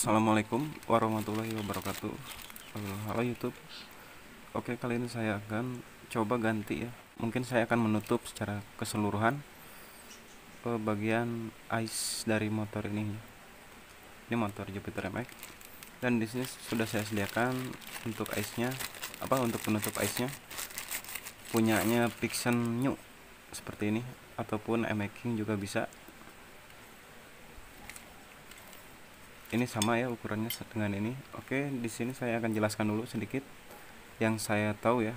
Assalamualaikum warahmatullahi wabarakatuh. Halo YouTube. Oke, kali ini saya akan coba ganti ya. Mungkin saya akan menutup secara keseluruhan bagian AIS dari motor ini. Ini motor Jupiter MX. Dan di sini sudah saya sediakan untuk AIS-nya, untuk penutup AIS-nya punyanya Vixion New seperti ini, ataupun MX King juga bisa. Ini sama ya ukurannya dengan ini. Oke, di sini saya akan jelaskan dulu sedikit yang saya tahu ya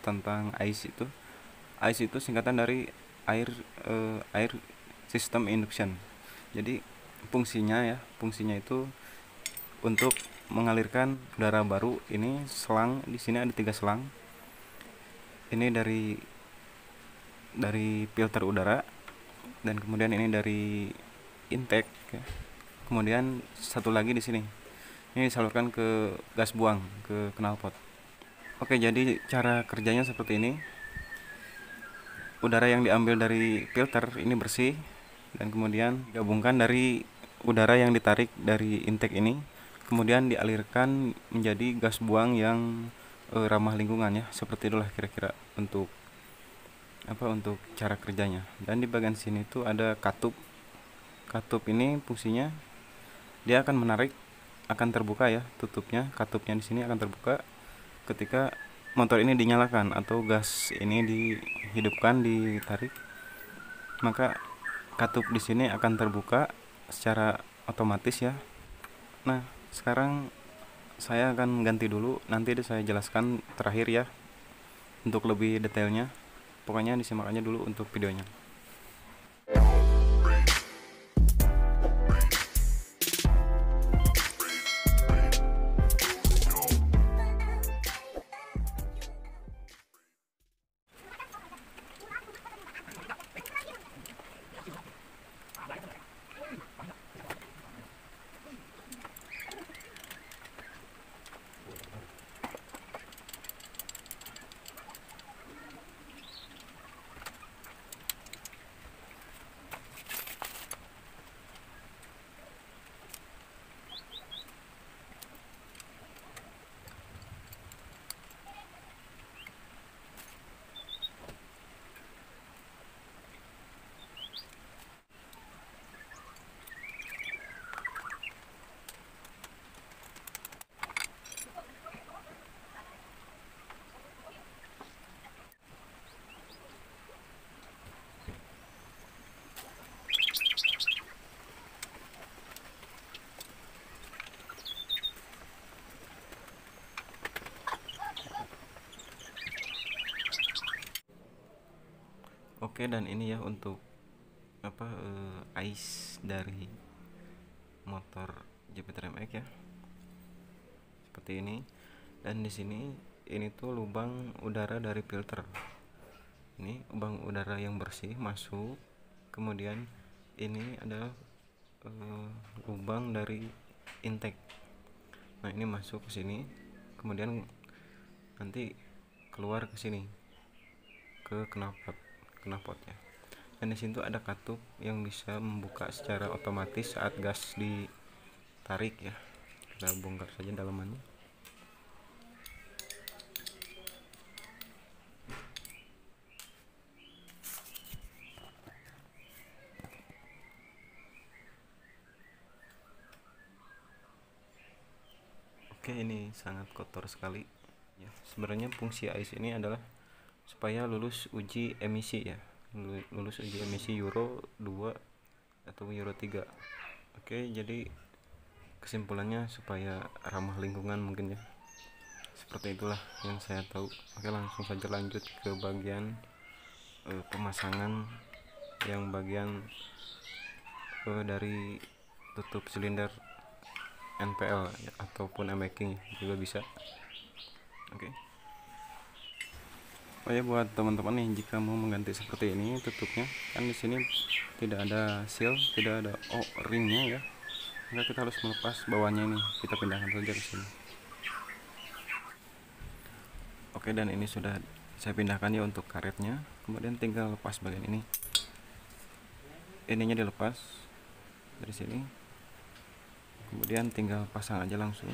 tentang AIS itu. AIS itu singkatan dari air system induction. Jadi fungsinya itu untuk mengalirkan udara baru. Ini selang, di sini ada 3 selang. Ini dari filter udara, dan kemudian ini dari intake ya. Kemudian satu lagi di sini, ini disalurkan ke gas buang, ke knalpot. Oke, jadi cara kerjanya seperti ini. Udara yang diambil dari filter ini bersih, dan kemudian gabungkan dari udara yang ditarik dari intake ini, kemudian dialirkan menjadi gas buang yang ramah lingkungan ya. Seperti itulah kira-kira untuk untuk cara kerjanya. Dan di bagian sini tuh ada katup. Ini fungsinya dia akan menarik, akan terbuka ya tutupnya, katupnya di sini akan terbuka ketika motor ini dinyalakan atau gas ini dihidupkan, ditarik, maka katup di sini akan terbuka secara otomatis ya. Nah, sekarang saya akan ganti dulu, nanti saya jelaskan terakhir ya untuk lebih detailnya. Pokoknya disimak aja dulu untuk videonya. Oke, dan ini ya untuk AIS dari motor Jupiter MX ya. Seperti ini. Dan di sini ini tuh lubang udara dari filter. Ini lubang udara yang bersih masuk. Kemudian ini ada lubang dari intake. Nah, ini masuk ke sini. Kemudian nanti keluar ke sini. Ke knalpot ya. Dan di sini tuh ada katup yang bisa membuka secara otomatis saat gas ditarik ya. Kita bongkar saja dalamannya. Oke, ini sangat kotor sekali ya. Sebenarnya fungsi AIS ini adalah supaya lulus uji emisi ya, lulus uji emisi Euro 2 atau Euro 3. Oke, jadi kesimpulannya supaya ramah lingkungan mungkin ya. Seperti itulah yang saya tahu. Oke, langsung saja lanjut ke bagian pemasangan yang bagian dari tutup silinder NPL ya, ataupun MX King juga bisa. Oke. Oh ya, buat teman-teman nih, jika mau mengganti seperti ini tutupnya, kan di sini tidak ada seal, tidak ada O-ringnya ya, maka kita harus melepas bawahnya ini. Kita pindahkan saja ke sini. Oke, dan ini sudah saya pindahkan ya untuk karetnya. Kemudian tinggal lepas bagian ini. Ininya dilepas dari sini. kemudian tinggal pasang aja langsung,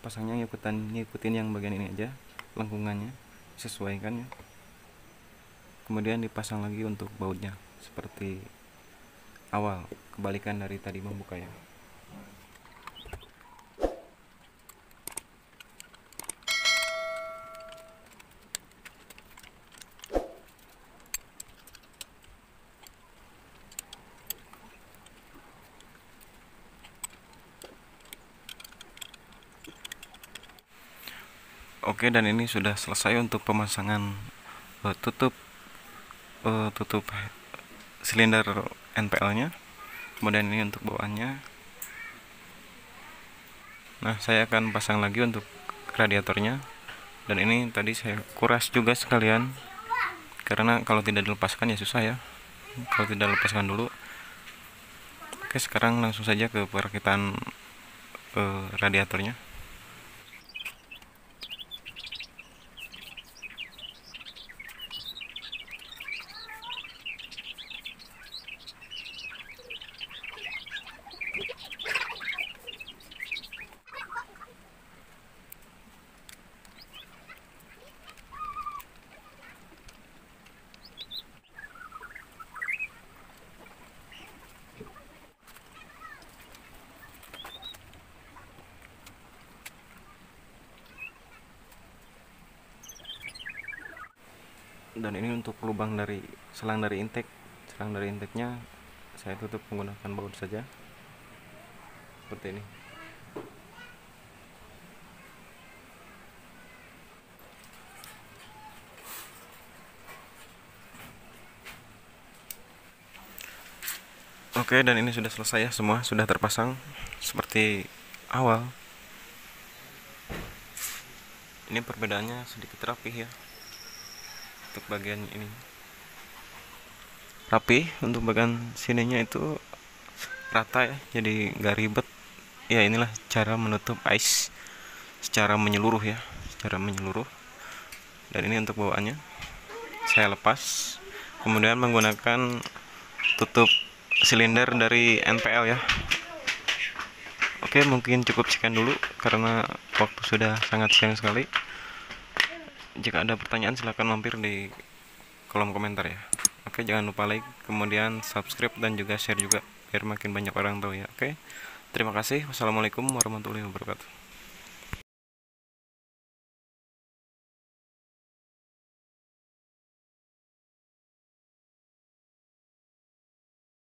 pasangnya ngikutin yang bagian ini aja, lengkungannya sesuaikan ya. Kemudian dipasang lagi untuk bautnya seperti awal, kebalikan dari tadi membuka ya. Oke, dan ini sudah selesai untuk pemasangan tutup silinder NPL-nya. Kemudian ini untuk bawaannya. Nah, saya akan pasang lagi untuk radiatornya. Dan ini tadi saya kuras juga sekalian, karena kalau tidak dilepaskan ya susah ya. Kalau tidak lepaskan dulu. Oke, sekarang langsung saja ke perakitan radiatornya. Dan ini untuk lubang dari selang dari intake-nya saya tutup menggunakan baut saja seperti ini. Oke, dan ini sudah selesai ya, semua sudah terpasang seperti awal. Ini perbedaannya sedikit rapih ya. Untuk bagian ini rapi, untuk bagian sininya itu rata ya, jadi nggak ribet ya. Inilah cara menutup AIS secara menyeluruh ya, dan ini untuk bawaannya saya lepas, kemudian menggunakan tutup silinder dari NPL ya. Oke, mungkin cukup sekian dulu karena waktu sudah sangat siang sekali. Jika ada pertanyaan silahkan mampir di kolom komentar ya. Oke, jangan lupa like, kemudian subscribe dan juga share juga biar makin banyak orang tahu ya. Oke, terima kasih. Wassalamualaikum warahmatullahi wabarakatuh.